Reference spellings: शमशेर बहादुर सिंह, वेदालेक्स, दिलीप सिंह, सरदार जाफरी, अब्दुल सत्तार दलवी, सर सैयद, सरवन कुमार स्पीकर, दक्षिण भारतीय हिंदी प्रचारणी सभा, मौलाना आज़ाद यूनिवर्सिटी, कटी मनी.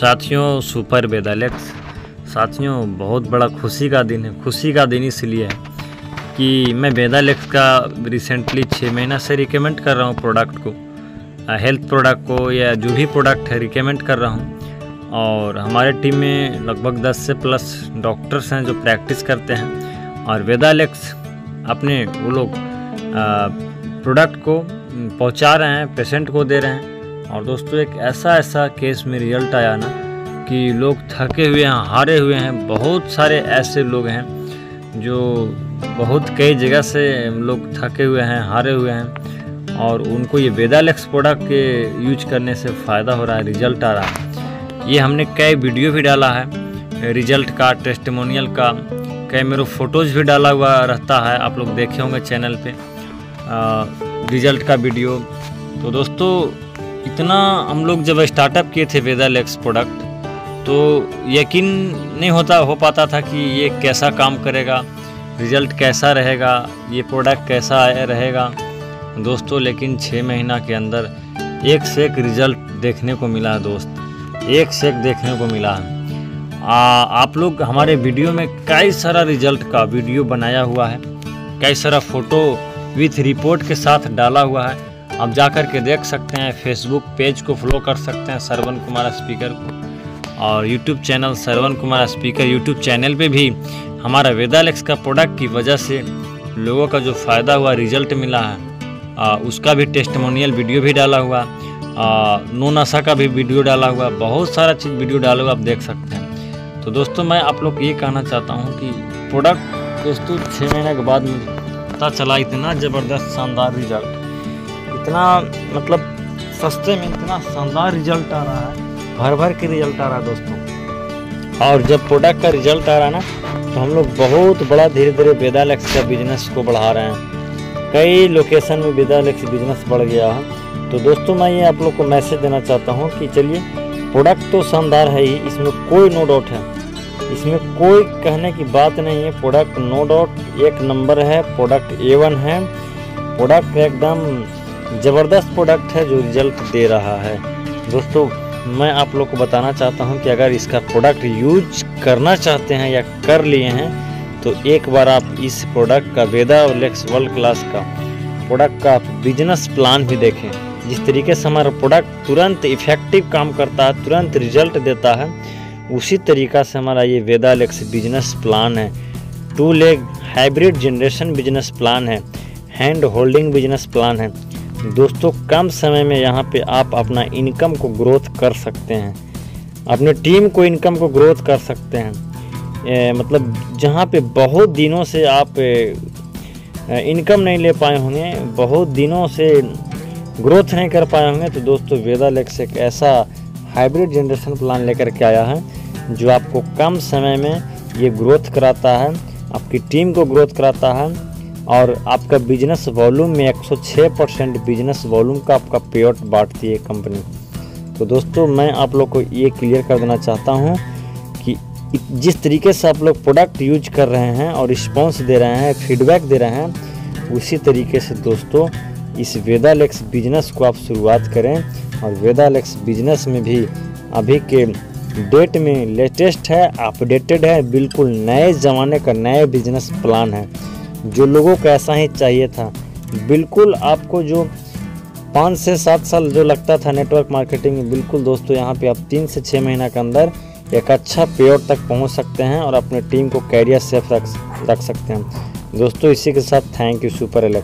साथियों सुपर वेदालेक्स। साथियों बहुत बड़ा खुशी का दिन है। खुशी का दिन इसलिए है कि मैं वेदालेक्स का रिसेंटली 6 महीना से रिकमेंड कर रहा हूँ प्रोडक्ट को, हेल्थ प्रोडक्ट को या जो भी प्रोडक्ट है रिकमेंड कर रहा हूँ। और हमारे टीम में लगभग 10 से प्लस डॉक्टर्स हैं जो प्रैक्टिस करते हैं और वेदालेक्स अपने वो लोग प्रोडक्ट को पहुँचा रहे हैं, पेशेंट को दे रहे हैं। और दोस्तों एक ऐसा केस में रिजल्ट आया ना कि लोग थके हुए हैं, हारे हुए हैं। बहुत सारे ऐसे लोग हैं जो बहुत कई जगह से लोग थके हुए हैं, हारे हुए हैं और उनको ये वेदालेक्स प्रोडक्ट के यूज करने से फ़ायदा हो रहा है, रिजल्ट आ रहा है। ये हमने कई वीडियो भी डाला है रिजल्ट का, टेस्टिमोनियल का, कई मेरे फ़ोटोज़ भी डाला हुआ रहता है, आप लोग देखे होंगे चैनल पर रिजल्ट का वीडियो। तो दोस्तों इतना हम लोग जब स्टार्टअप किए थे वेदालेक्स प्रोडक्ट तो यकीन नहीं हो पाता था कि ये कैसा काम करेगा, रिज़ल्ट कैसा रहेगा, ये प्रोडक्ट कैसा रहेगा दोस्तों। लेकिन 6 महीना के अंदर एक से एक रिज़ल्ट देखने को मिला है दोस्त, एक से एक देखने को मिला है। आप लोग हमारे वीडियो में कई सारा रिज़ल्ट का वीडियो बनाया हुआ है, कई सारा फ़ोटो विथ रिपोर्ट के साथ डाला हुआ है, आप जा कर के देख सकते हैं। फेसबुक पेज को फॉलो कर सकते हैं सरवन कुमार स्पीकर को और YouTube channel सरवन कुमार स्पीकर YouTube channel पे भी हमारा वेदालेक्स का प्रोडक्ट की वजह से लोगों का जो फ़ायदा हुआ, रिजल्ट मिला है, उसका भी टेस्टिमोनियल वीडियो भी डाला हुआ, नो नशा का भी वीडियो डाला हुआ, बहुत सारा चीज़ वीडियो डाला हुआ, आप देख सकते हैं। तो दोस्तों मैं आप लोग ये कहना चाहता हूँ कि प्रोडक्ट दोस्तों 6 महीने के बाद मुझे पता चला इतना ज़बरदस्त शानदार रिजल्ट, इतना मतलब सस्ते में इतना शानदार रिजल्ट आ रहा है, भर के रिजल्ट आ रहा है दोस्तों। और जब प्रोडक्ट का रिजल्ट आ रहा है ना तो हम लोग बहुत बड़ा धीरे धीरे वेदालेक्स का बिजनेस को बढ़ा रहे हैं। कई लोकेशन में वेदालेक्स बिजनेस बढ़ गया है। तो दोस्तों मैं ये आप लोग को मैसेज देना चाहता हूँ कि चलिए प्रोडक्ट तो शानदार है ही, इसमें कोई नो डाउट है, इसमें कोई कहने की बात नहीं है। प्रोडक्ट नो डाउट एक नंबर है, प्रोडक्ट A1 है, प्रोडक्ट एकदम ज़बरदस्त प्रोडक्ट है जो रिजल्ट दे रहा है। दोस्तों मैं आप लोग को बताना चाहता हूं कि अगर इसका प्रोडक्ट यूज करना चाहते हैं या कर लिए हैं तो एक बार आप इस प्रोडक्ट का वेदालेक्स वर्ल्ड क्लास का प्रोडक्ट का बिजनेस प्लान भी देखें। जिस तरीके से हमारा प्रोडक्ट तुरंत इफ़ेक्टिव काम करता है, तुरंत रिजल्ट देता है, उसी तरीका से हमारा ये वेदालेक्स बिजनेस प्लान है। 2 leg hybrid generation business plan है, हैंड होल्डिंग बिजनेस प्लान है। दोस्तों कम समय में यहाँ पे आप अपना इनकम को ग्रोथ कर सकते हैं, अपने टीम को इनकम को ग्रोथ कर सकते हैं। मतलब जहाँ पे बहुत दिनों से आप इनकम नहीं ले पाए होंगे, बहुत दिनों से ग्रोथ नहीं कर पाए होंगे, तो दोस्तों वेदालेक्स एक ऐसा हाइब्रिड जनरेशन प्लान लेकर के आया है जो आपको कम समय में ये ग्रोथ कराता है, आपकी टीम को ग्रोथ कराता है और आपका बिजनेस वॉल्यूम में 106% बिजनेस वॉल्यूम का आपका पेआउट बांटती है कंपनी। तो दोस्तों मैं आप लोग को ये क्लियर कर देना चाहता हूँ कि जिस तरीके से आप लोग प्रोडक्ट यूज कर रहे हैं और रिस्पॉन्स दे रहे हैं, फीडबैक दे रहे हैं, उसी तरीके से दोस्तों इस वेदालेक्स बिजनेस को आप शुरुआत करें। और वेदालेक्स बिजनेस में भी अभी के डेट में लेटेस्ट है, अपडेटेड है, बिल्कुल नए ज़माने का नया बिजनेस प्लान है जो लोगों को ऐसा ही चाहिए था। बिल्कुल आपको जो 5 से 7 साल जो लगता था नेटवर्क मार्केटिंग में, बिल्कुल दोस्तों यहाँ पे आप 3 से 6 महीना के अंदर एक अच्छा पेआउट तक पहुँच सकते हैं और अपने टीम को कैरियर सेफ रख सकते हैं। दोस्तों इसी के साथ थैंक यू सुपर एलेक्स।